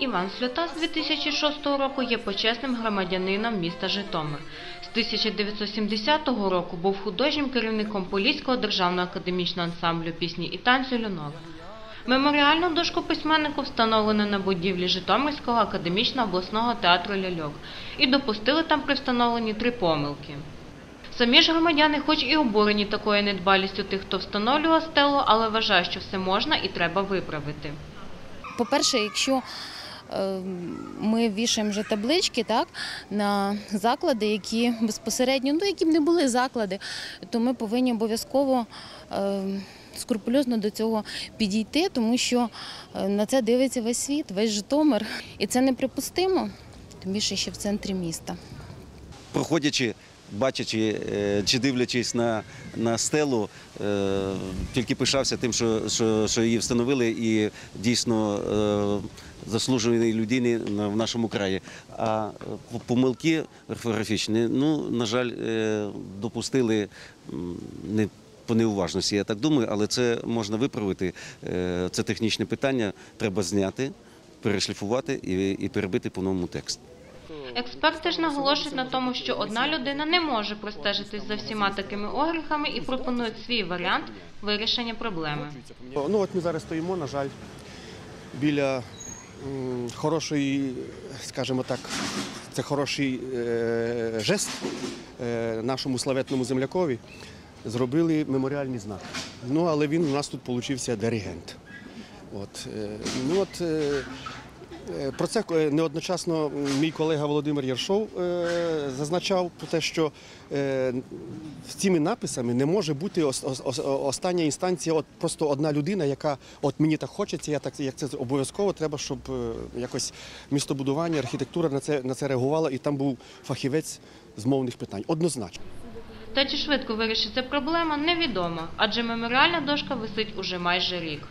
Іван Сльота з 2006 року є почесним громадянином міста Житомир. З 1970 року був художнім керівником Поліського державного академічного ансамблю пісні і танцю «Льонок». Меморіальну дошку письменнику встановлено на будівлі Житомирського академічного обласного театру «Ляльок» і допустили там при встановленні 3 помилки. Самі ж громадяни хоч і обурені такою недбалістю тих, хто встановлював стелу, але вважають, що все можна і треба виправити. По-перше, якщо ми вішаємо вже таблички на заклади, які безпосередньо, які б не були заклади, то ми повинні обов'язково скрупульозно до цього підійти, тому що на це дивиться весь світ, весь Житомир. І це неприпустимо, тим більше ще в центрі міста. Проходячи, бачачи чи дивлячись на стелу, тільки пишався тим, що її встановили, і дійсно заслуженої людини в нашому краї. А помилки орфографічні, на жаль, допустили не по неуважності, я так думаю, але це можна виправити, це технічне питання, треба зняти, перешліфувати і перебити по новому текст. Експерти ж наголошують на тому, що одна людина не може простежитись за всіма такими огріхами і пропонують свій варіант вирішення проблеми. От ми зараз стоїмо, на жаль, біля хорошої, скажімо так, це хороший жест нашому славетному землякові. Зробили меморіальний знак, але він у нас тут вийшов диригент. Про це неодночасно мій колега Володимир Яршов зазначав, що з цими написами не може бути остання інстанція, просто одна людина, яка мені так хочеться, як це обов'язково, треба, щоб якось містобудування, архітектура на це реагувала, і там був фахівець з мовних питань, однозначно. Та чи швидко вирішиться проблема, невідомо, адже меморіальна дошка висить уже майже рік.